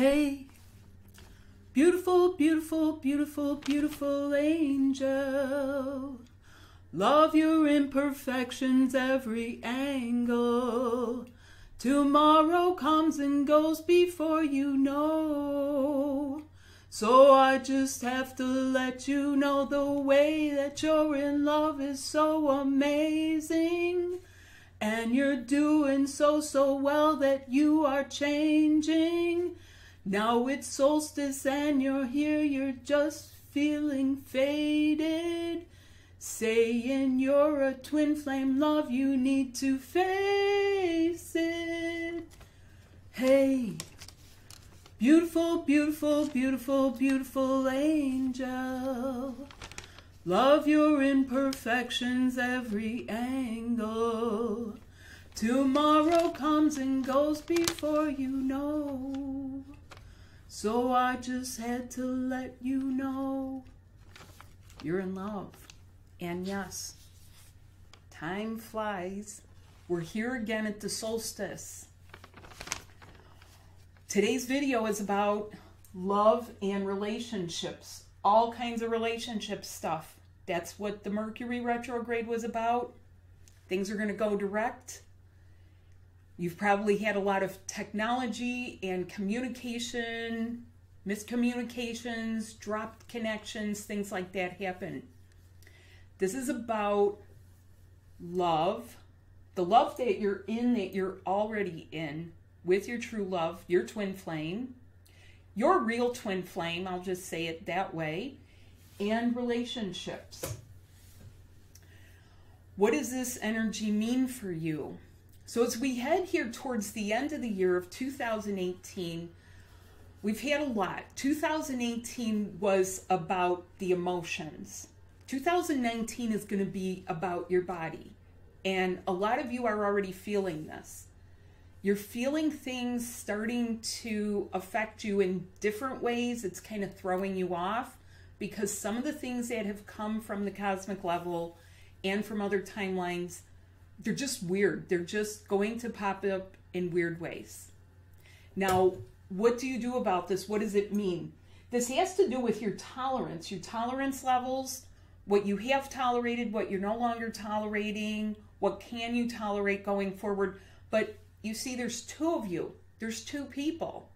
Hey, beautiful, beautiful, beautiful, beautiful angel. Love your imperfections, every angle. Tomorrow comes and goes before you know. So I just have to let you know the way that you're in love is so amazing. And you're doing so well that you are changing. Now it's solstice and you're here, you're just feeling faded. Saying you're a twin flame love, you need to face it. Hey. Beautiful, beautiful, beautiful, beautiful angel. Love your imperfections, every angle. Tomorrow comes and goes before you know. So I just had to let you know you're in love. And yes, time flies. We're here again at the solstice. Today's video is about love and relationships, all kinds of relationship stuff. That's what the Mercury retrograde was about. Things are going to go direct. You've probably had a lot of technology and communication, miscommunications, dropped connections, things like that happen. This is about love, the love that you're in, that you're already in, with your true love, your twin flame, your real twin flame, I'll just say it that way, and relationships. What does this energy mean for you? So as we head here towards the end of the year of 2018, we've had a lot. 2018 was about the emotions. 2019 is going to be about your body. And a lot of you are already feeling this. You're feeling things starting to affect you in different ways. It's kind of throwing you off because some of the things that have come from the cosmic level and from other timelines, they're just weird. They're just going to pop up in weird ways. Now, what do you do about this? What does it mean? This has to do with your tolerance levels, what you have tolerated, what you're no longer tolerating, what can you tolerate going forward. But you see, there's two of you. There's two people.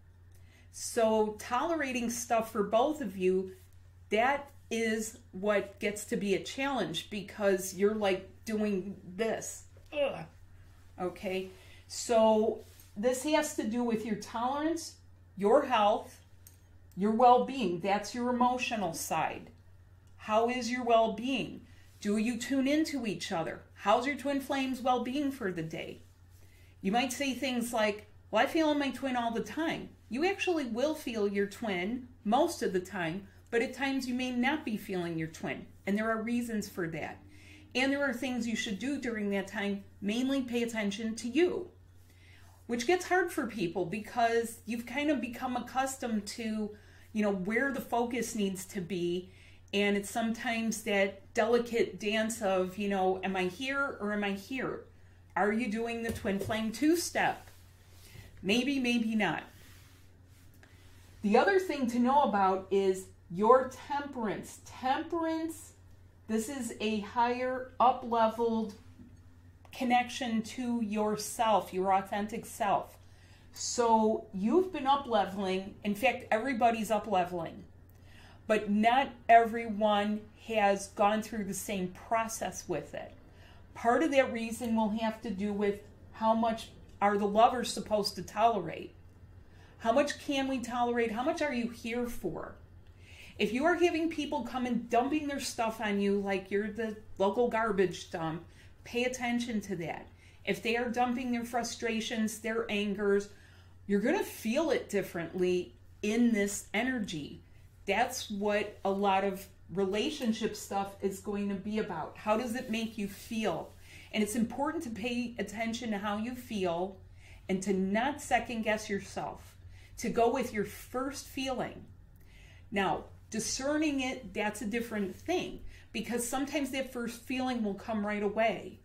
So tolerating stuff for both of you, that is what gets to be a challenge because you're like doing this. Ugh. Okay? So this has to do with your tolerance, your health, your well-being. That's your emotional side. How is your well-being? Do you tune into each other? How's your twin flame's well-being for the day? You might say things like, well, I feel my twin all the time. You actually will feel your twin most of the time, but at times you may not be feeling your twin. And there are reasons for that. And there are things you should do during that time, mainly pay attention to you, which gets hard for people because you've kind of become accustomed to, you know, where the focus needs to be. And it's sometimes that delicate dance of, you know, am I here or am I here? Are you doing the twin flame two-step? Maybe, maybe not. The other thing to know about is your temperance. Temperance, this is a higher, up-leveled connection to yourself, your authentic self. So you've been up-leveling. In fact, everybody's up-leveling. But not everyone has gone through the same process with it. Part of that reason will have to do with how much are the lovers supposed to tolerate? How much can we tolerate? How much are you here for? If you are having people come and dumping their stuff on you like you're the local garbage dump, pay attention to that. If they are dumping their frustrations, their angers, you're going to feel it differently in this energy. That's what a lot of relationship stuff is going to be about. How does it make you feel? And it's important to pay attention to how you feel and to not second guess yourself, to go with your first feeling. Now, discerning it, that's a different thing because sometimes that first feeling will come right away.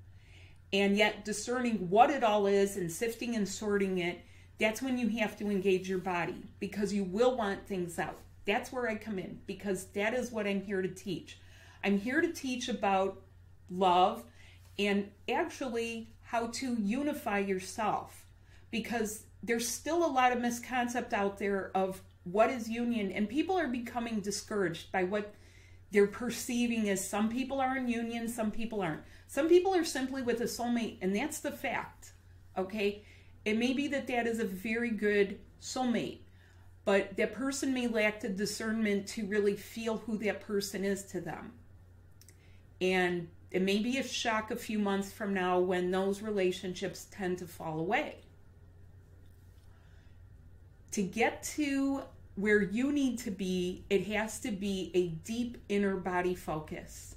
And yet discerning what it all is and sifting and sorting it, That's when you have to engage your body, because you will want things out. That's where I come in, because that is what I'm here to teach. I'm here to teach about love and actually how to unify yourself, because there's still a lot of misconception out there of what is union, and people are becoming discouraged by what they're perceiving as some people are in union, some people aren't. Some people are simply with a soulmate, and that's the fact, okay? It may be that that is a very good soulmate, but that person may lack the discernment to really feel who that person is to them. And it may be a shock a few months from now when those relationships tend to fall away. To get to where you need to be, it has to be a deep inner body focus.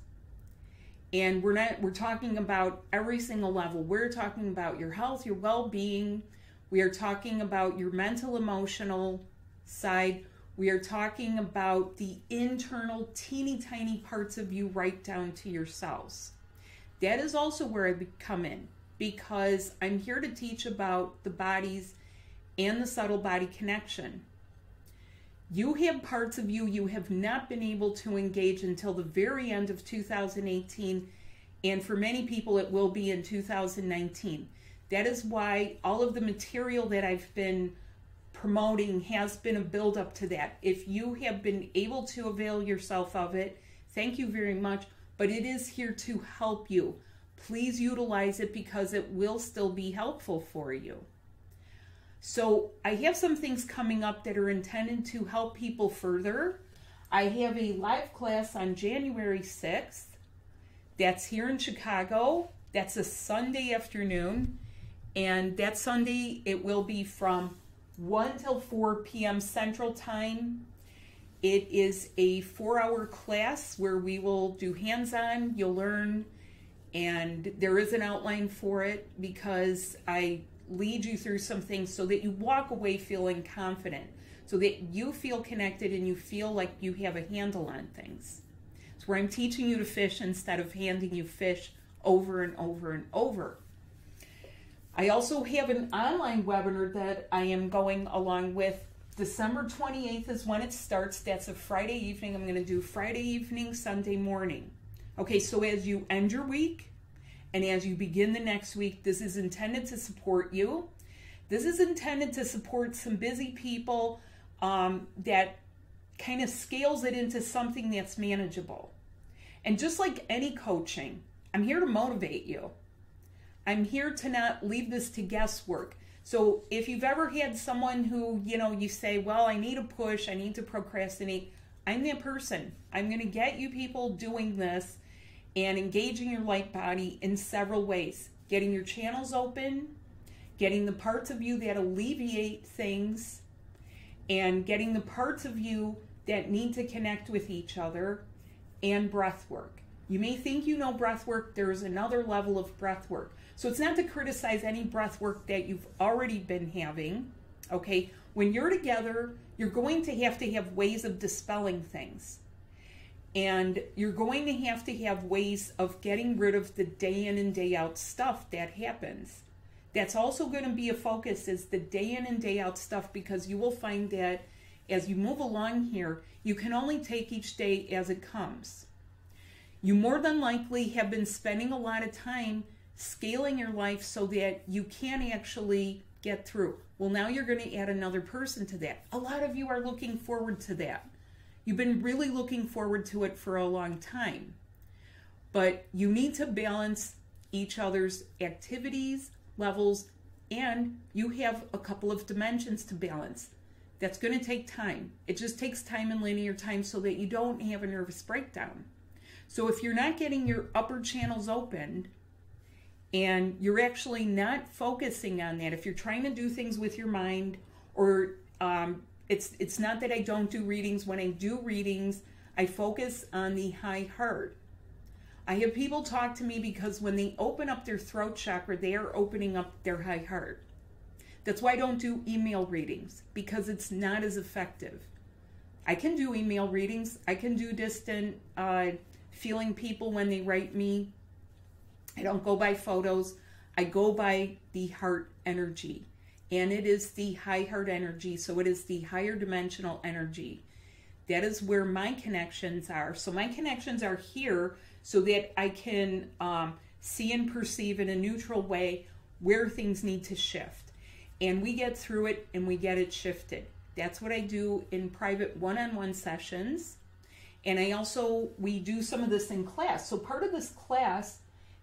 And we're talking about every single level. We're talking about your health, your well-being. We are talking about your mental, emotional side. We are talking about the internal teeny tiny parts of you right down to your cells. That is also where I come in, because I'm here to teach about the body's and the subtle body connection. You have parts of you you have not been able to engage until the very end of 2018, and for many people it will be in 2019. That is why all of the material that I've been promoting has been a build-up to that. If you have been able to avail yourself of it, thank you very much, but it is here to help you. Please utilize it, because it will still be helpful for you. So I have some things coming up that are intended to help people further. I have a live class on January 6th. That's here in Chicago. That's a Sunday afternoon. And that Sunday, it will be from 1 till 4 p.m. Central Time. It is a 4-hour class where we will do hands-on. You'll learn. And there is an outline for it, because I lead you through some things so that you walk away feeling confident, so that you feel connected and you feel like you have a handle on things. It's where I'm teaching you to fish instead of handing you fish over and over and over. I also have an online webinar that I am going along with. December 28th is when it starts. That's a Friday evening. I'm going to do Friday evening, Sunday morning. Okay, so as you end your week, and as you begin the next week, this is intended to support you. This is intended to support some busy people that kind of scales it into something that's manageable. And just like any coaching, I'm here to motivate you. I'm here to not leave this to guesswork. So if you've ever had someone who, you know, you say, well, I need a push, I need to procrastinate, I'm that person. I'm going to get you people doing this and engaging your light body in several ways. Getting your channels open, getting the parts of you that alleviate things, and getting the parts of you that need to connect with each other, and breath work. You may think you know breath work. There's another level of breath work. So it's not to criticize any breath work that you've already been having, okay? When you're together, you're going to have ways of dispelling things. And you're going to have ways of getting rid of the day in and day out stuff that happens. That's also going to be a focus, is the day in and day out stuff, because you will find that as you move along here, you can only take each day as it comes. You more than likely have been spending a lot of time scaling your life so that you can actually get through. Well, now you're going to add another person to that. A lot of you are looking forward to that. You've been really looking forward to it for a long time. But you need to balance each other's activities, levels, and you have a couple of dimensions to balance. That's going to take time. It just takes time and linear time so that you don't have a nervous breakdown. So if you're not getting your upper channels opened and you're actually not focusing on that, if you're trying to do things with your mind, or it's not that I don't do readings. When I do readings, I focus on the high heart. I have people talk to me because when they open up their throat chakra, they are opening up their high heart. That's why I don't do email readings, because it's not as effective. I can do email readings. I can do distant feeling people when they write me. I don't go by photos. I go by the heart energy. and it is the high heart energy. So it is the higher dimensional energy. That is where my connections are. So my connections are here so that I can see and perceive in a neutral way where things need to shift. And we get through it and we get it shifted. That's what I do in private one-on-one sessions. And I also, we do some of this in class. So part of this class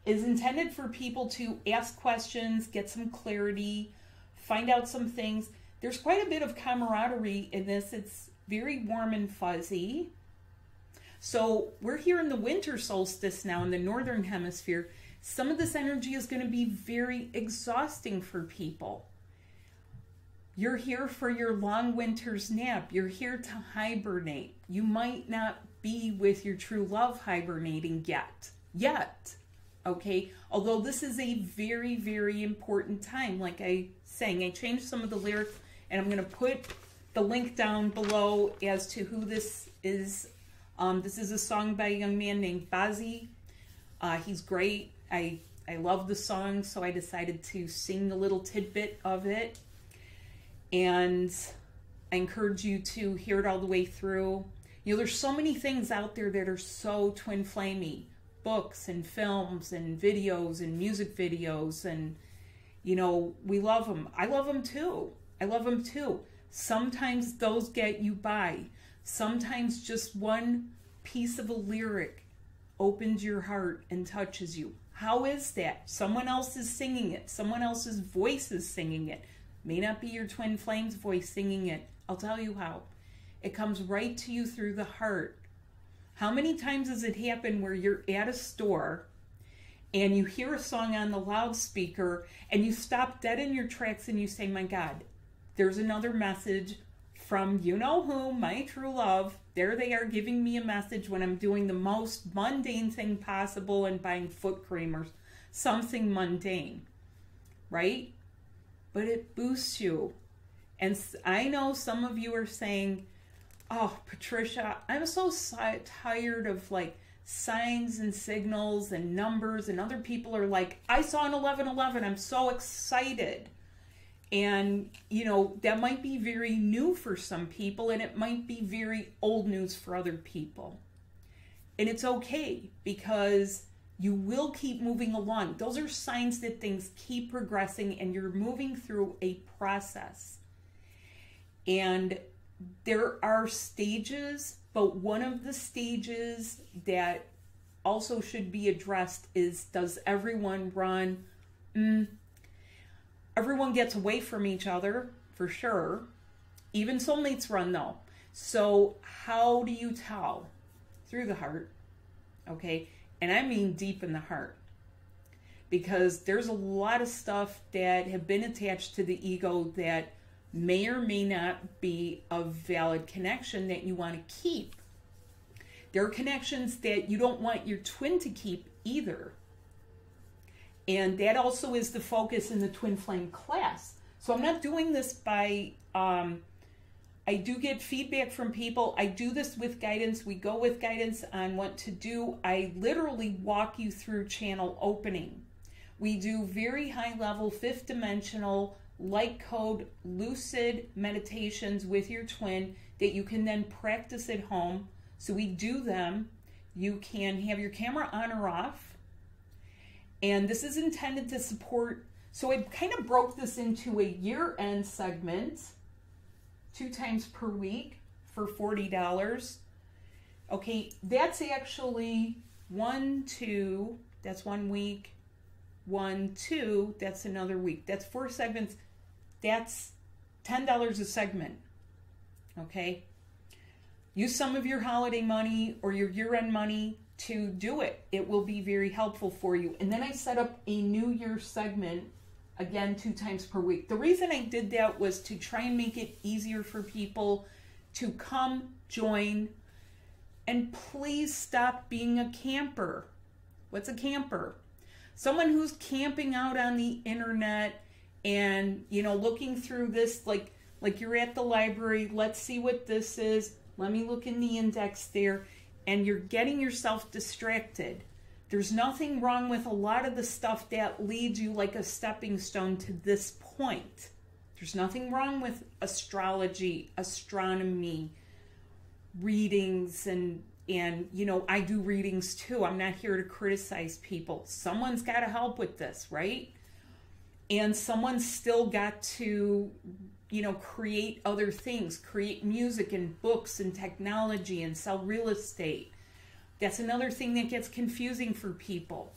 is intended for people to ask questions, get some clarity, find out some things. There's quite a bit of camaraderie in this. It's very warm and fuzzy. So we're here in the winter solstice now in the northern hemisphere. Some of this energy is going to be very exhausting for people. You're here for your long winter's nap. You're here to hibernate. You might not be with your true love hibernating yet. Okay? Although this is a very, very important time. Like I sang, I changed some of the lyrics, and I'm going to put the link down below as to who this is. This is a song by a young man named Bazzi. He's great. I love the song, so I decided to sing a little tidbit of it. And I encourage you to hear it all the way through. You know, there's so many things out there that are so twin flamey. Books and films and videos and music videos. And, you know, we love them. I love them too. Sometimes those get you by. Sometimes just one piece of a lyric opens your heart and touches you. How is that? Someone else is singing it. Someone else's voice is singing it. May not be your twin flame's voice singing it. I'll tell you how. It comes right to you through the heart. How many times has it happened where you're at a store and you hear a song on the loudspeaker and you stop dead in your tracks and you say, my God, there's another message from you know who, my true love. There they are giving me a message when I'm doing the most mundane thing possible and buying foot cream or something mundane, right? But it boosts you. And I know some of you are saying, oh, Patricia, I'm so tired of like signs and signals and numbers. And other people are like, I saw an 1111. I'm so excited. And, you know, that might be very new for some people. And it might be very old news for other people. And it's okay, because you will keep moving along. Those are signs that things keep progressing and you're moving through a process. And there are stages, but one of the stages that also should be addressed is, does everyone run? Everyone gets away from each other, for sure. Even soulmates run, though. So how do you tell? Through the heart, okay? And I mean deep in the heart, because there's a lot of stuff that have been attached to the ego that may or may not be a valid connection that you want to keep. There are connections that you don't want your twin to keep either. And that also is the focus in the twin flame class. So I'm not doing this by, I do get feedback from people. I do this with guidance. We go with guidance on what to do. I literally walk you through channel opening. We do very high level, fifth dimensional, light code, lucid meditations with your twin that you can then practice at home. So we do them. You can have your camera on or off. And this is intended to support. So I kind of broke this into a year-end segment. 2 times per week for $40. Okay, that's actually 1, 2, that's 1 week, 1, 2, that's another week. That's 4 segments. That's $10 a segment. Okay, use some of your holiday money or your year-end money to do it. It will be very helpful for you. And then I set up a New Year segment. Again, 2 times per week. The reason I did that was to try and make it easier for people to come join. And please stop being a camper. What's a camper? Someone who's camping out on the internet and, you know, looking through this, like you're at the library. Let's see what this is. Let me look in the index there. And you're getting yourself distracted. There's nothing wrong with a lot of the stuff that leads you like a stepping stone to this point. There's nothing wrong with astrology, astronomy, readings, and you know, I do readings too. I'm not here to criticize people. Someone's got to help with this, right? And someone's still got to, you know, create other things, create music and books and technology and sell real estate. That's another thing that gets confusing for people.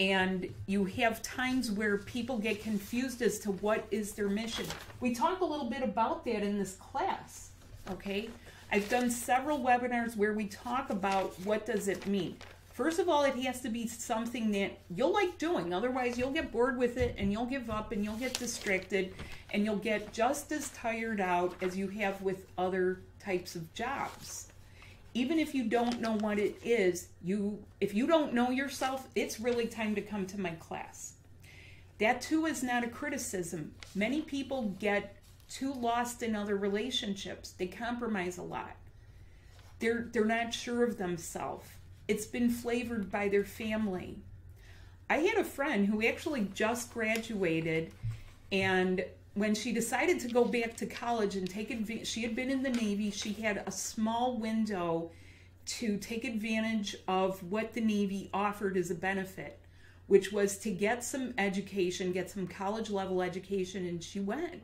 And you have times where people get confused as to what is their mission. We talk a little bit about that in this class, okay? I've done several webinars where we talk about what does it mean. First of all, it has to be something that you'll like doing. Otherwise, you'll get bored with it and you'll give up and you'll get distracted and you'll get just as tired out as you have with other types of jobs. Even if you don't know what it is, if you don't know yourself, it's really time to come to my class. That too is not a criticism. Many people get too lost in other relationships. They compromise a lot. They're not sure of themselves. It's been flavored by their family. I had a friend who actually just graduated, and when she decided to go back to college and take advantage, she had been in the Navy, she had a small window to take advantage of what the Navy offered as a benefit, which was to get some education, get some college level education, and she went.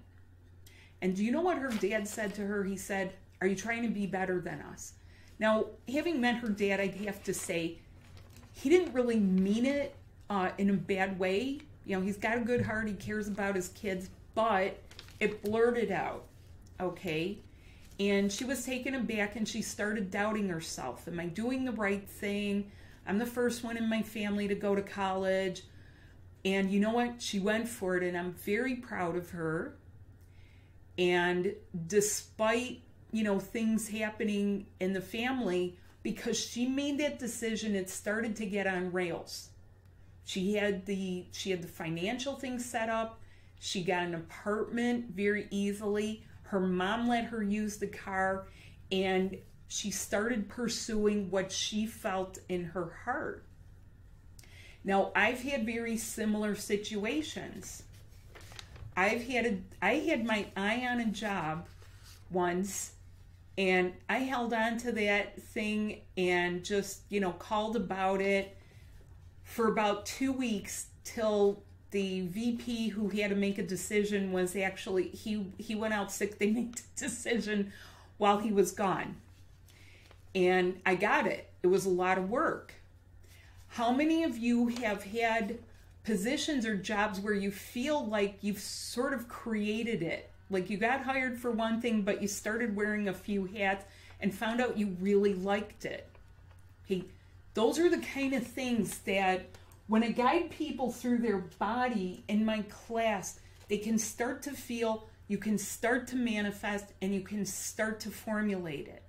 And do you know what her dad said to her? He said, "Are you trying to be better than us?" Now, having met her dad, I'd have to say he didn't really mean it in a bad way. You know, he's got a good heart. He cares about his kids, but it blurted out, okay? And she was taken aback and she started doubting herself. Am I doing the right thing? I'm the first one in my family to go to college. And you know what? She went for it, and I'm very proud of her. And despite, you know, things happening in the family, because she made that decision, it started to get on rails. She had the financial thing set up. She got an apartment very easily. Her mom let her use the car, and she started pursuing what she felt in her heart. Now, I've had very similar situations. I had my eye on a job once, and I held on to that thing and just, you know, called about it for about 2 weeks till the VP who had to make a decision was actually, he went out sick. They made the decision while he was gone. And I got it. It was a lot of work. How many of you have had positions or jobs where you feel like you've sort of created it? Like you got hired for one thing, but you started wearing a few hats and found out you really liked it. Okay, those are the kind of things that when I guide people through their body in my class, they can start to feel, you can start to manifest, and you can start to formulate it.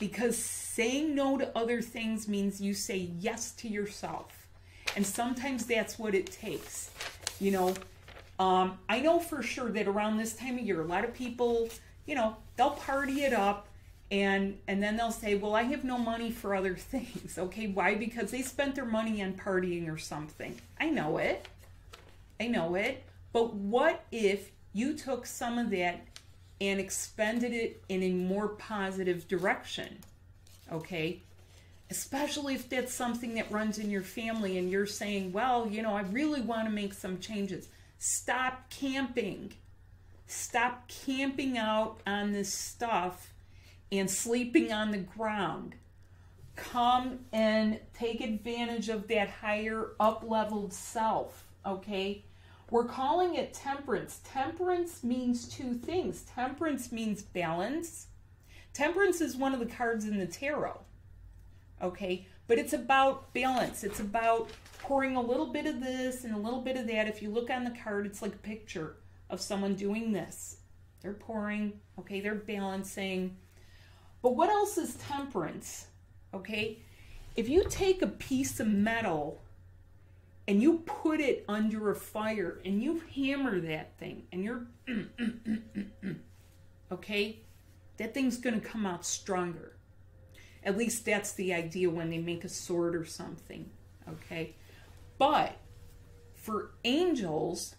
Because saying no to other things means you say yes to yourself. And sometimes that's what it takes, you know. I know for sure that around this time of year, a lot of people, you know, they'll party it up and then they'll say, well, I have no money for other things. Okay, why? Because they spent their money on partying or something. I know it. But what if you took some of that and expended it in a more positive direction? Okay, especially if that's something that runs in your family and you're saying, well, you know, I really want to make some changes. Stop camping. Stop camping out on this stuff and sleeping on the ground. Come and take advantage of that higher up-leveled self, okay? We're calling it temperance. Temperance means two things. Temperance means balance. Temperance is one of the cards in the tarot, okay? But it's about balance. It's about pouring a little bit of this and a little bit of that. If you look on the card, it's like a picture of someone doing this. They're pouring, okay, they're balancing. But what else is temperance, okay? If you take a piece of metal and you put it under a fire and you hammer that thing and you're, okay, that thing's gonna come out stronger. At least that's the idea when they make a sword or something, okay? But for angels,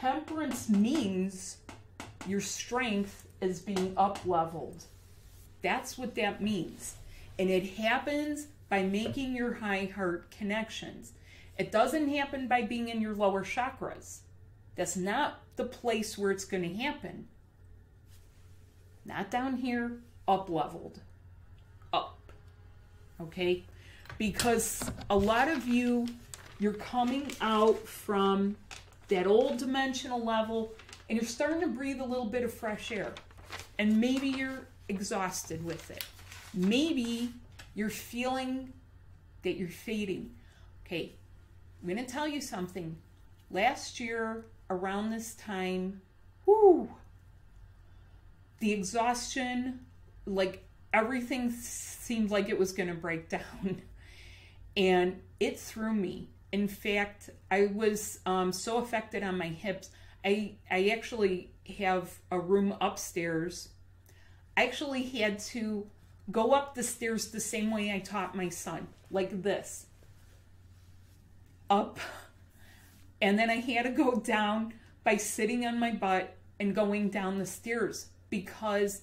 Temperance means your strength is being up-leveled. That's what that means. And it happens by making your high heart connections. It doesn't happen by being in your lower chakras. That's not the place where it's going to happen. Not down here, up-leveled. Up. Okay? Because a lot of you, you're coming out from that old dimensional level, and you're starting to breathe a little bit of fresh air. And maybe you're exhausted with it. Maybe you're feeling that you're fading. Okay, I'm going to tell you something. Last year, around this time, whoo, the exhaustion, like everything seemed like it was going to break down. And it threw me. In fact, I was so affected on my hips. I actually have a room upstairs. I actually had to go up the stairs the same way I taught my son, like this. Up. And then I had to go down by sitting on my butt and going down the stairs because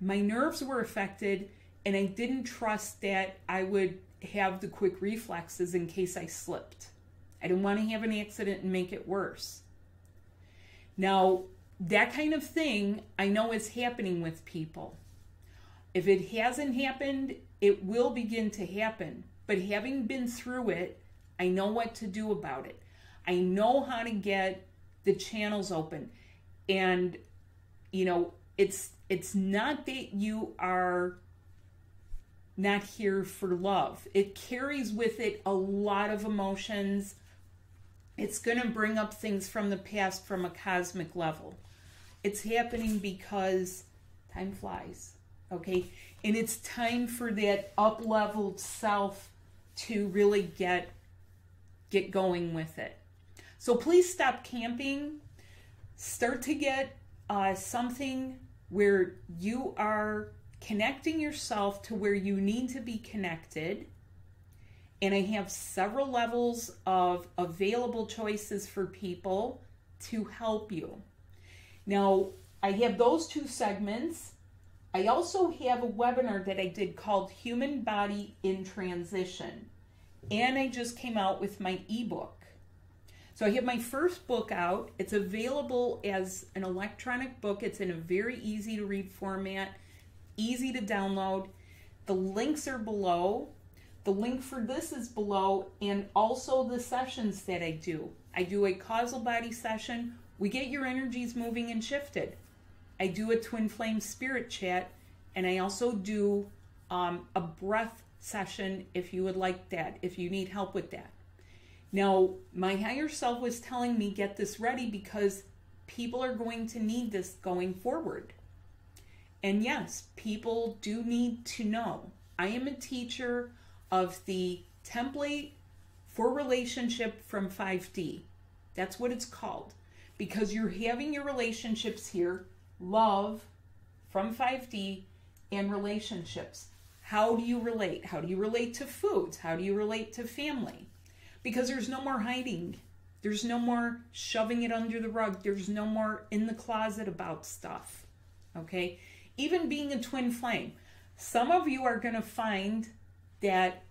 my nerves were affected and I didn't trust that I would have the quick reflexes in case I slipped. I didn't want to have an accident and make it worse. Now, that kind of thing I know is happening with people. If it hasn't happened, it will begin to happen. But having been through it, I know what to do about it. I know how to get the channels open. And, you know, it's not that you are not here for love. It carries with it a lot of emotions. It's going to bring up things from the past from a cosmic level. It's happening because time flies, okay? And it's time for that up-leveled self to really get going with it. So please stop camping. Start to get something where you are connecting yourself to where you need to be connected. And I have several levels of available choices for people to help you. Now, I have those two segments. I also have a webinar that I did called Human Body in Transition. And I just came out with my ebook. So I have my first book out. It's available as an electronic book. It's in a very easy to read format, easy to download. The links are below. The link for this is below, and also the sessions that I do. I do a causal body session. We get your energies moving and shifted. I do a twin flame spirit chat, and I also do a breath session if you would like that, if you need help with that. Now, my higher self was telling me get this ready because people are going to need this going forward. And yes, people do need to know. I am a teacher of the template for relationship from 5D. That's what it's called. Because you're having your relationships here, love from 5D and relationships. How do you relate? How do you relate to foods? How do you relate to family? Because there's no more hiding. There's no more shoving it under the rug. There's no more in the closet about stuff. Okay? Even being a twin flame. Some of you are going to find that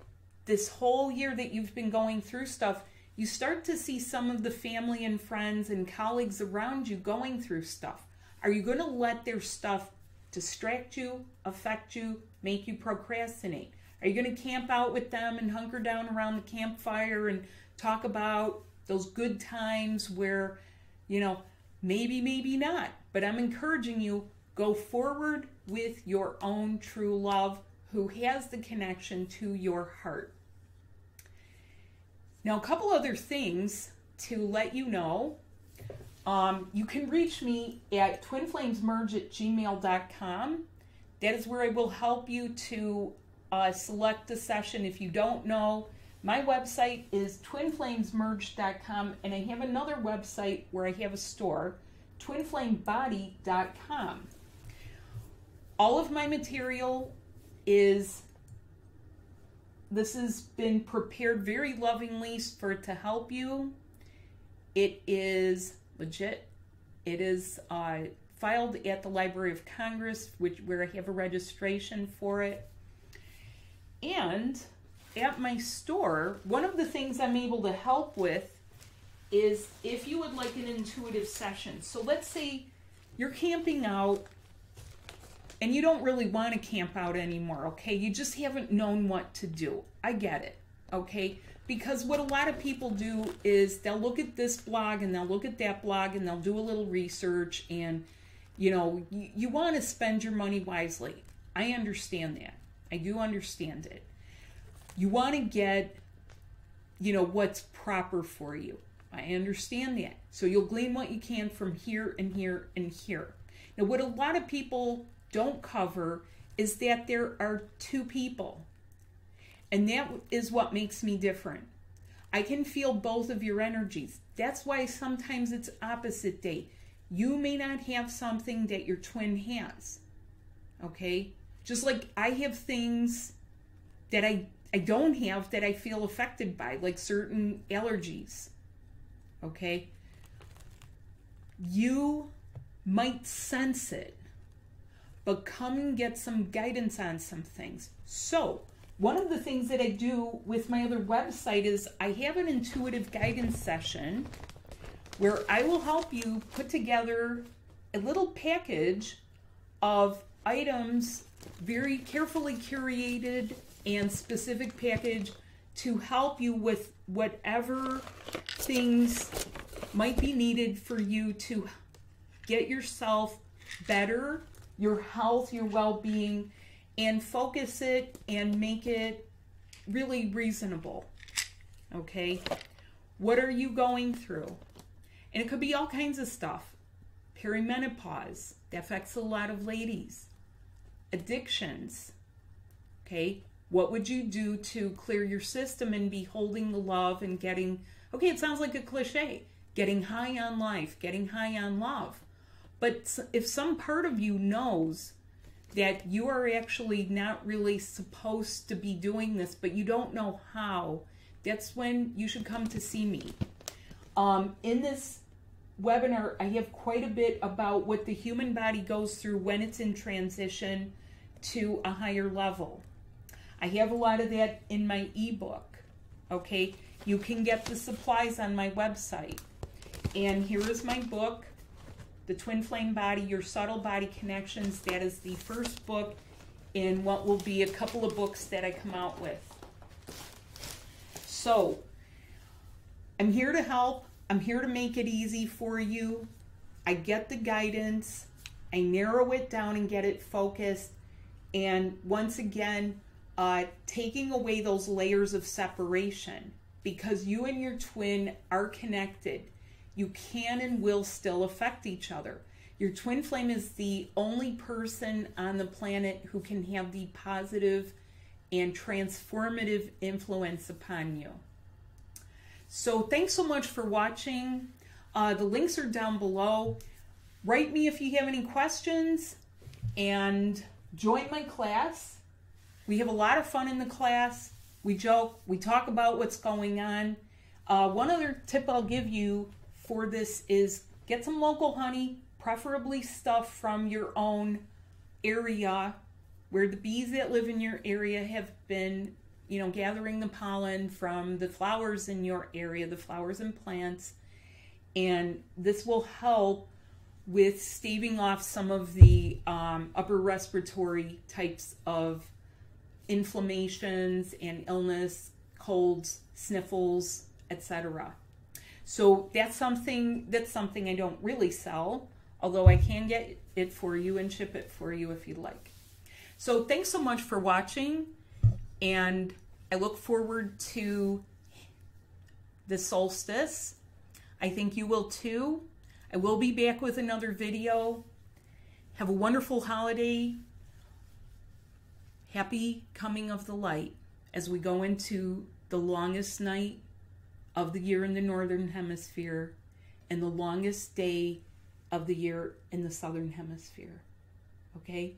this whole year that you've been going through stuff, you start to see some of the family and friends and colleagues around you going through stuff. Are you going to let their stuff distract you, affect you, make you procrastinate? Are you going to camp out with them and hunker down around the campfire and talk about those good times where, you know, maybe, maybe not. But I'm encouraging you, go forward with your own true love, who has the connection to your heart. Now, a couple other things to let you know. You can reach me at twinflamesmerge@gmail.com. That is where I will help you to select a session if you don't know. My website is twinflamesmerge.com, and I have another website where I have a store, twinflamebody.com. All of my material this has been prepared very lovingly for it to help you. It is legit. It is filed at the Library of Congress, where I have a registration for it. And at my store, one of the things I'm able to help with is if you would like an intuitive session. So let's say you're camping out and you don't really want to camp out anymore, okay? You just haven't known what to do. I get it, okay? Because what a lot of people do is they'll look at this blog and they'll look at that blog and they'll do a little research, and, you know, you want to spend your money wisely. I understand that. I do understand it. You want to get, you know, what's proper for you. I understand that. So you'll glean what you can from here and here and here. Now, what a lot of people don't cover is that there are two people. And that is what makes me different. I can feel both of your energies. That's why sometimes it's opposite day. You may not have something that your twin has. Okay? Just like I have things that I don't have that I feel affected by, like certain allergies. Okay? You might sense it, but come and get some guidance on some things. So, one of the things that I do with my other website is I have an intuitive guidance session where I will help you put together a little package of items, very carefully curated and specific package, to help you with whatever things might be needed for you to get yourself better, your health, your well-being, and focus it and make it really reasonable. Okay? What are you going through? And it could be all kinds of stuff. Perimenopause, that affects a lot of ladies. Addictions, okay? What would you do to clear your system and be holding the love and getting, okay, it sounds like a cliche, getting high on life, getting high on love. But if some part of you knows that you are actually not really supposed to be doing this, but you don't know how, that's when you should come to see me. In this webinar, I have quite a bit about what the human body goes through when it's in transition to a higher level. I have a lot of that in my ebook, okay? You can get the supplies on my website. And here is my book, The Twin Flame Body, Your Subtle Body Connections. That is the first book in what will be a couple of books that I come out with. So, I'm here to help. I'm here to make it easy for you. I get the guidance. I narrow it down and get it focused. And once again, taking away those layers of separation, because you and your twin are connected. You can and will still affect each other. Your twin flame is the only person on the planet who can have the positive and transformative influence upon you. So thanks so much for watching. The links are down below. Write me if you have any questions and join my class. We have a lot of fun in the class. We joke, we talk about what's going on. One other tip I'll give you for this is get some local honey, preferably stuff from your own area where the bees that live in your area have been, you know, gathering the pollen from the flowers in your area, the flowers and plants. And this will help with staving off some of the upper respiratory types of inflammations and illness, colds, sniffles, etc. So that's something I don't really sell, although I can get it for you and ship it for you if you'd like. So thanks so much for watching, and I look forward to the solstice. I think you will too. I will be back with another video. Have a wonderful holiday. Happy coming of the light as we go into the longest night of the year in the Northern Hemisphere and the longest day of the year in the Southern Hemisphere. Okay?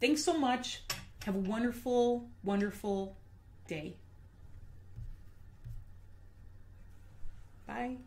Thanks so much. Have a wonderful, wonderful day. Bye.